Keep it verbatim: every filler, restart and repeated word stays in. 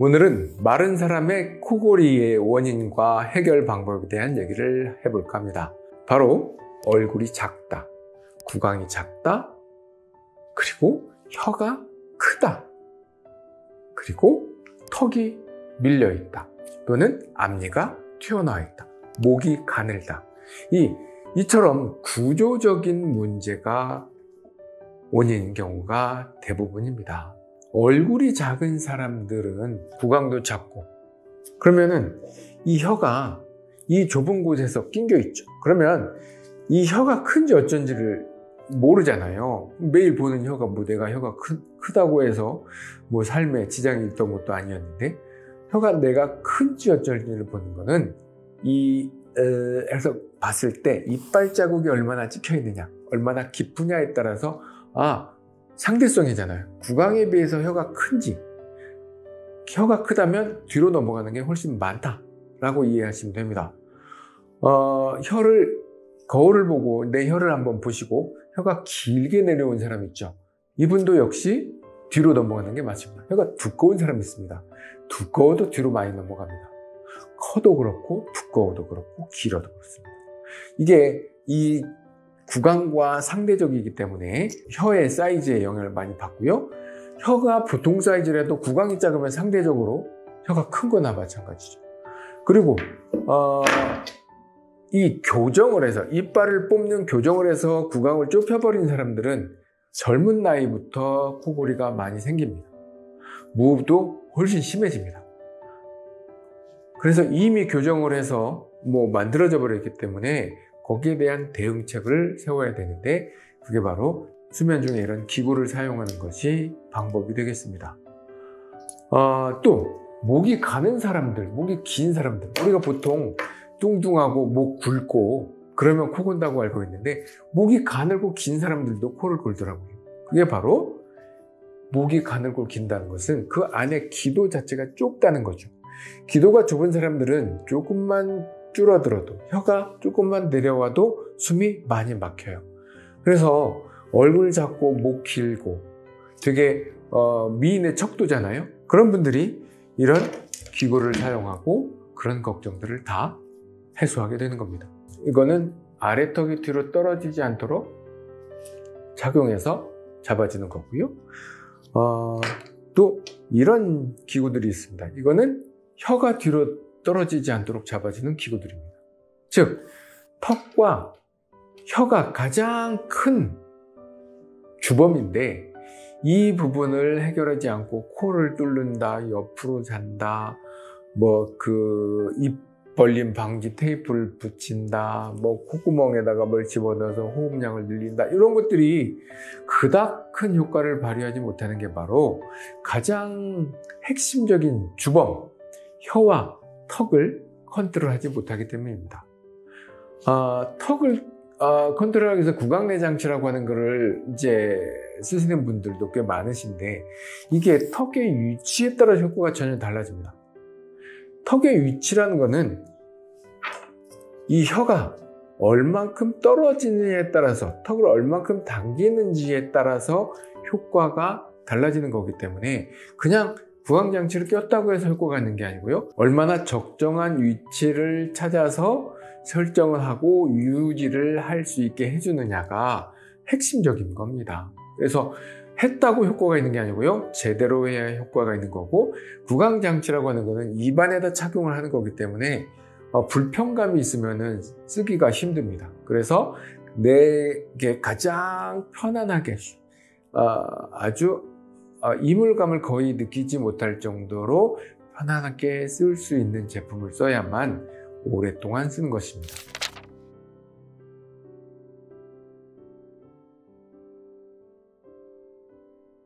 오늘은 마른 사람의 코골이의 원인과 해결 방법에 대한 얘기를 해볼까 합니다. 바로 얼굴이 작다, 구강이 작다, 그리고 혀가 크다, 그리고 턱이 밀려있다, 또는 앞니가 튀어나와 있다, 목이 가늘다. 이, 이처럼 구조적인 문제가 원인인 경우가 대부분입니다. 얼굴이 작은 사람들은 구강도 작고, 그러면은 이 혀가 이 좁은 곳에서 낑겨 있죠. 그러면 이 혀가 큰지 어쩐지를 모르잖아요. 매일 보는 혀가 뭐 내가 혀가 크, 크다고 해서 뭐 삶에 지장이 있던 것도 아니었는데, 혀가 내가 큰지 어쩐지를 보는 거는 이 에서 봤을 때 이빨 자국이 얼마나 찍혀 있느냐, 얼마나 깊으냐에 따라서 아, 상대성이잖아요. 구강에 비해서 혀가 큰지, 혀가 크다면 뒤로 넘어가는 게 훨씬 많다라고 이해하시면 됩니다. 어, 혀를, 거울을 보고 내 혀를 한번 보시고 혀가 길게 내려온 사람 있죠. 이분도 역시 뒤로 넘어가는 게 맞습니다. 혀가 두꺼운 사람 있습니다. 두꺼워도 뒤로 많이 넘어갑니다. 커도 그렇고 두꺼워도 그렇고 길어도 그렇습니다. 이게 이 구강과 상대적이기 때문에 혀의 사이즈에 영향을 많이 받고요. 혀가 보통 사이즈라도 구강이 작으면 상대적으로 혀가 큰 거나 마찬가지죠. 그리고 어, 이 교정을 해서 이빨을 뽑는 교정을 해서 구강을 좁혀버린 사람들은 젊은 나이부터 코골이가 많이 생깁니다. 무흡도 훨씬 심해집니다. 그래서 이미 교정을 해서 뭐 만들어져 버렸기 때문에 거기에 대한 대응책을 세워야 되는데, 그게 바로 수면 중에 이런 기구를 사용하는 것이 방법이 되겠습니다. 어, 또 목이 가는 사람들, 목이 긴 사람들, 우리가 보통 뚱뚱하고 목 굵고 그러면 코 곤다고 알고 있는데, 목이 가늘고 긴 사람들도 코를 골더라고요. 그게 바로 목이 가늘고 긴다는 것은 그 안에 기도 자체가 좁다는 거죠. 기도가 좁은 사람들은 조금만 줄어들어도, 혀가 조금만 내려와도 숨이 많이 막혀요. 그래서 얼굴 작고 목 길고 되게 어, 미인의 척도잖아요. 그런 분들이 이런 기구를 사용하고 그런 걱정들을 다 해소하게 되는 겁니다. 이거는 아래턱이 뒤로 떨어지지 않도록 착용해서 잡아주는 거고요. 어, 또 이런 기구들이 있습니다. 이거는 혀가 뒤로 떨어지지 않도록 잡아주는 기구들입니다. 즉, 턱과 혀가 가장 큰 주범인데 이 부분을 해결하지 않고 코를 뚫는다, 옆으로 잔다, 뭐 그 입 벌림 방지 테이프를 붙인다, 뭐 콧구멍에다가 뭘 집어넣어서 호흡량을 늘린다, 이런 것들이 그닥 큰 효과를 발휘하지 못하는 게 바로 가장 핵심적인 주범, 혀와 턱을 컨트롤하지 못하기 때문입니다. 아, 턱을 아, 컨트롤하기 위해서 구강내 장치라고 하는 것을 이제 쓰시는 분들도 꽤 많으신데, 이게 턱의 위치에 따라 효과가 전혀 달라집니다. 턱의 위치라는 것은 이 혀가 얼만큼 떨어지느냐에 따라서, 턱을 얼만큼 당기는지에 따라서 효과가 달라지는 거기 때문에 그냥 구강장치를 꼈다고 해서 효과가 있는 게 아니고요, 얼마나 적정한 위치를 찾아서 설정을 하고 유지를 할 수 있게 해주느냐가 핵심적인 겁니다. 그래서 했다고 효과가 있는 게 아니고요, 제대로 해야 효과가 있는 거고, 구강장치라고 하는 거는 입안에다 착용을 하는 거기 때문에 불편감이 있으면 쓰기가 힘듭니다. 그래서 내게 가장 편안하게 아주 어, 이물감을 거의 느끼지 못할 정도로 편안하게 쓸 수 있는 제품을 써야만 오랫동안 쓰는 것입니다.